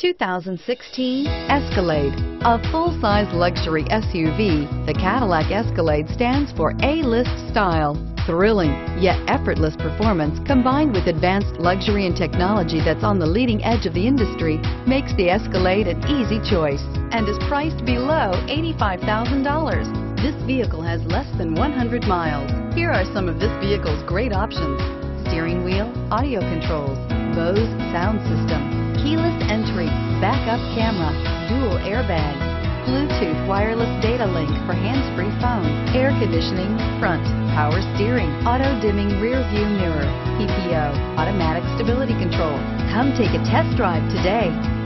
2016 Escalade. A full-size luxury SUV, the Cadillac Escalade stands for A-list style. Thrilling, yet effortless performance combined with advanced luxury and technology that's on the leading edge of the industry makes the Escalade an easy choice and is priced below $85,000. This vehicle has less than 100 miles. Here are some of this vehicle's great options: steering wheel audio controls, Bose sound system, keyless entry, backup camera, dual airbags, Bluetooth wireless data link for hands-free phone, air conditioning, front, power steering, auto-dimming rear view mirror, PPO, automatic stability control. Come take a test drive today.